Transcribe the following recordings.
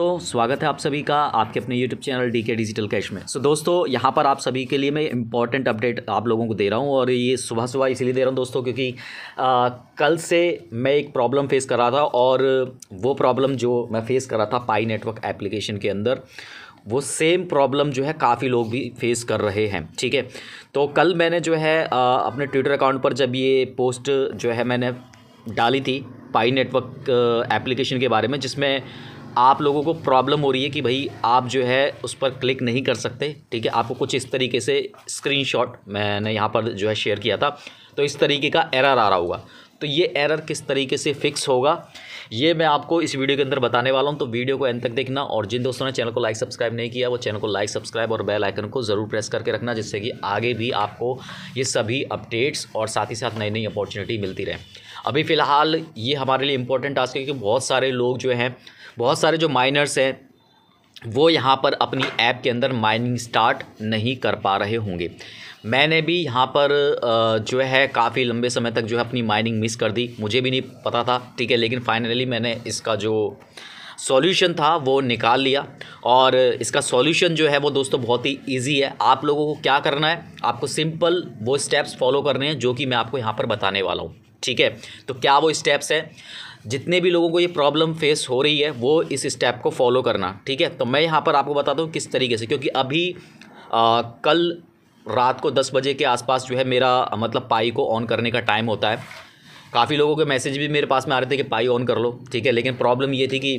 दोस्तों, स्वागत है आप सभी का आपके अपने YouTube channel D K digital cash में। सो दोस्तों, यहाँ पर आप सभी के लिए मैं इंपॉर्टेंट अपडेट आप लोगों को दे रहा हूँ, और ये सुबह सुबह इसलिए दे रहा हूँ दोस्तों क्योंकि कल से मैं एक प्रॉब्लम फेस कर रहा था, और वो प्रॉब्लम जो मैं फेस कर रहा था पाई नेटवर्क एप्लीकेशन के अंदर, वो सेम प्रॉब्लम जो है काफ़ी लोग भी फेस कर रहे हैं। ठीक है, तो कल मैंने जो है अपने ट्विटर अकाउंट पर जब ये पोस्ट जो है मैंने डाली थी पाई नेटवर्क एप्लीकेशन के बारे में, जिसमें आप लोगों को प्रॉब्लम हो रही है कि भाई आप जो है उस पर क्लिक नहीं कर सकते। ठीक है, आपको कुछ इस तरीके से स्क्रीनशॉट मैंने यहाँ पर जो है शेयर किया था, तो इस तरीके का एरर आ रहा होगा। तो ये एरर किस तरीके से फिक्स होगा ये मैं आपको इस वीडियो के अंदर बताने वाला हूँ, तो वीडियो को एंड तक देखना। और जिन दोस्तों ने चैनल को लाइक सब्सक्राइब नहीं किया वो चैनल को लाइक सब्सक्राइब और बेल आइकन को ज़रूर प्रेस करके रखना, जिससे कि आगे भी आपको ये सभी अपडेट्स और साथ ही साथ नई नई अपॉर्चुनिटी मिलती रहे। अभी फ़िलहाल ये हमारे लिए इम्पोर्टेंट टास्क है, क्योंकि बहुत सारे लोग जो हैं, बहुत सारे जो माइनर्स हैं वो यहाँ पर अपनी ऐप के अंदर माइनिंग स्टार्ट नहीं कर पा रहे होंगे। मैंने भी यहाँ पर जो है काफ़ी लंबे समय तक जो है अपनी माइनिंग मिस कर दी, मुझे भी नहीं पता था। ठीक है, लेकिन फाइनली मैंने इसका जो सॉल्यूशन था वो निकाल लिया, और इसका सॉल्यूशन जो है वो दोस्तों बहुत ही इजी है। आप लोगों को क्या करना है, आपको सिंपल वो स्टेप्स फॉलो करने हैं जो कि मैं आपको यहाँ पर बताने वाला हूँ। ठीक है, तो क्या वो स्टेप्स हैं? जितने भी लोगों को ये प्रॉब्लम फेस हो रही है वो इस स्टेप को फॉलो करना। ठीक है, तो मैं यहाँ पर आपको बताता हूँ किस तरीके से, क्योंकि अभी कल रात को 10 बजे के आसपास जो है मेरा मतलब पाई को ऑन करने का टाइम होता है। काफ़ी लोगों के मैसेज भी मेरे पास में आ रहे थे कि पाई ऑन कर लो। ठीक है, लेकिन प्रॉब्लम ये थी कि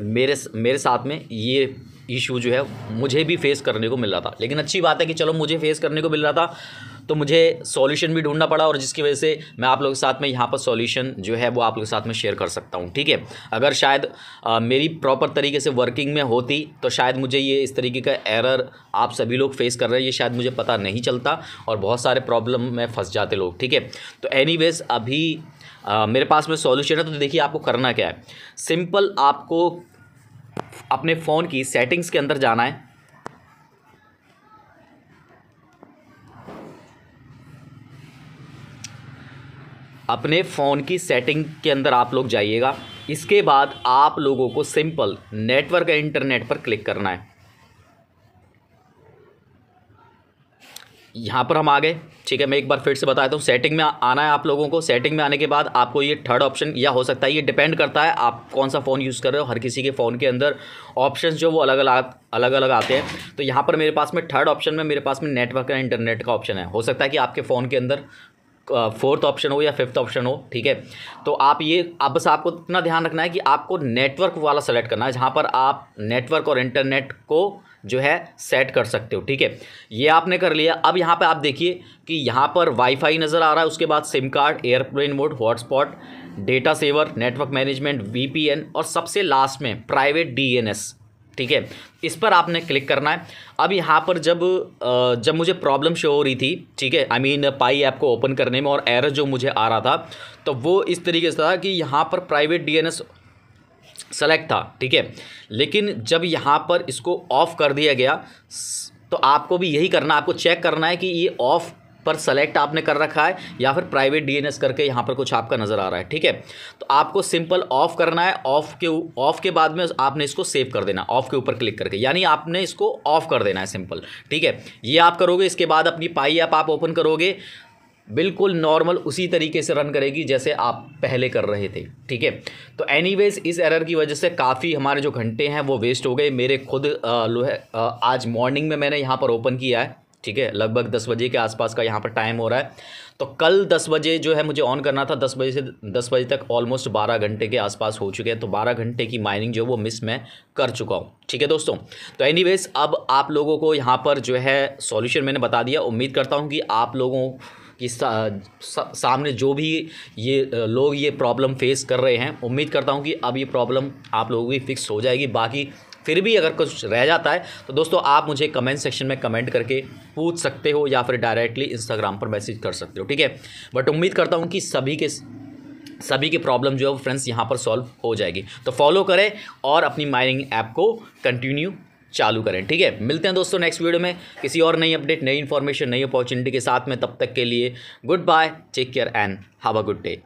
मेरे साथ में ये इशू जो है मुझे भी फेस करने को मिल रहा था। लेकिन अच्छी बात है कि चलो मुझे फेस करने को मिल रहा था, तो मुझे सॉल्यूशन भी ढूंढना पड़ा, और जिसकी वजह से मैं आप लोगों के साथ में यहाँ पर सॉल्यूशन जो है वो आप लोगों के साथ में शेयर कर सकता हूँ। ठीक है, अगर शायद मेरी प्रॉपर तरीके से वर्किंग में होती तो शायद मुझे ये इस तरीके का एरर आप सभी लोग फेस कर रहे हैं ये शायद मुझे पता नहीं चलता, और बहुत सारे प्रॉब्लम में फंस जाते लोग। ठीक है, तो एनीवेज अभी मेरे पास में सॉल्यूशन है। तो देखिए आपको करना क्या है, सिंपल आपको अपने फ़ोन की सेटिंग्स के अंदर जाना है। अपने फ़ोन की सेटिंग के अंदर आप लोग जाइएगा, इसके बाद आप लोगों को सिंपल नेटवर्क या इंटरनेट पर क्लिक करना है। यहाँ पर हम आ गए। ठीक है, मैं एक बार फिर से बता देता हूँ, सेटिंग में आना है आप लोगों को। सेटिंग में आने के बाद आपको ये थर्ड ऑप्शन, या हो सकता है ये डिपेंड करता है आप कौन सा फ़ोन यूज़ कर रहे हो, हर किसी के फ़ोन के अंदर ऑप्शंस जो वो अलग अलग आते हैं। तो यहाँ पर मेरे पास में थर्ड ऑप्शन में मेरे पास में नेटवर्क या इंटरनेट का ऑप्शन है। हो सकता है कि आपके फ़ोन के अंदर फोर्थ ऑप्शन हो या फिफ्थ ऑप्शन हो। ठीक है, तो आप ये बस आपको इतना ध्यान रखना है कि आपको नेटवर्क वाला सेलेक्ट करना है, जहाँ पर आप नेटवर्क और इंटरनेट को जो है सेट कर सकते हो। ठीक है, ये आपने कर लिया। अब यहाँ पे आप देखिए कि यहाँ पर वाईफाई नज़र आ रहा है, उसके बाद SIM card, airplane mode, hotspot, data saver, network management, VPN, और सबसे लास्ट में प्राइवेट डीएनएस। ठीक है, इस पर आपने क्लिक करना है। अब यहाँ पर जब मुझे प्रॉब्लम शो हो रही थी, ठीक है, आई मीन पाई ऐप को ओपन करने में, और एरर जो मुझे आ रहा था तो वो इस तरीके से था कि यहाँ पर प्राइवेट डीएनएस सेलेक्ट था। ठीक है, लेकिन जब यहाँ पर इसको ऑफ़ कर दिया गया, तो आपको भी यही करना, आपको चेक करना है कि ये ऑफ़ पर सेलेक्ट आपने कर रखा है या फिर प्राइवेट डीएनएस करके यहाँ पर कुछ आपका नज़र आ रहा है। ठीक है, तो आपको सिंपल ऑफ़ करना है। ऑफ़ के बाद में आपने इसको सेव कर देना, ऑफ़ के ऊपर क्लिक करके, यानी आपने इसको ऑफ़ कर देना है सिंपल। ठीक है, ये आप करोगे, इसके बाद अपनी पाई ऐप आप ओपन करोगे, बिल्कुल नॉर्मल उसी तरीके से रन करेगी जैसे आप पहले कर रहे थे। ठीक है, तो एनीवेज इस एरर की वजह से काफ़ी हमारे जो घंटे हैं वो वेस्ट हो गए। मेरे खुद आज मॉर्निंग में मैंने यहाँ पर ओपन किया है। ठीक है, लगभग 10 बजे के आसपास का यहाँ पर टाइम हो रहा है। तो कल 10 बजे जो है मुझे ऑन करना था, 10 बजे तक ऑलमोस्ट 12 घंटे के आसपास हो चुके हैं। तो 12 घंटे की माइनिंग जो वो मिस मैं कर चुका हूँ। ठीक है दोस्तों, तो एनीवेज अब आप लोगों को यहाँ पर जो है सॉल्यूशन मैंने बता दिया। उम्मीद करता हूँ कि आप लोगों कि सामने जो भी ये लोग ये प्रॉब्लम फेस कर रहे हैं, उम्मीद करता हूं कि अब ये प्रॉब्लम आप लोगों की फ़िक्स हो जाएगी। बाकी फिर भी अगर कुछ रह जाता है तो दोस्तों आप मुझे कमेंट सेक्शन में कमेंट करके पूछ सकते हो, या फिर डायरेक्टली इंस्टाग्राम पर मैसेज कर सकते हो। ठीक है, बट उम्मीद करता हूं कि सभी के प्रॉब्लम जो है फ्रेंड्स यहाँ पर सॉल्व हो जाएगी। तो फॉलो करें और अपनी माइनिंग ऐप को कंटिन्यू चालू करें। ठीक है, मिलते हैं दोस्तों नेक्स्ट वीडियो में किसी और नई अपडेट, नई इन्फॉर्मेशन, नई अपॉर्चुनिटी के साथ में। तब तक के लिए good bye, take care and have a good day.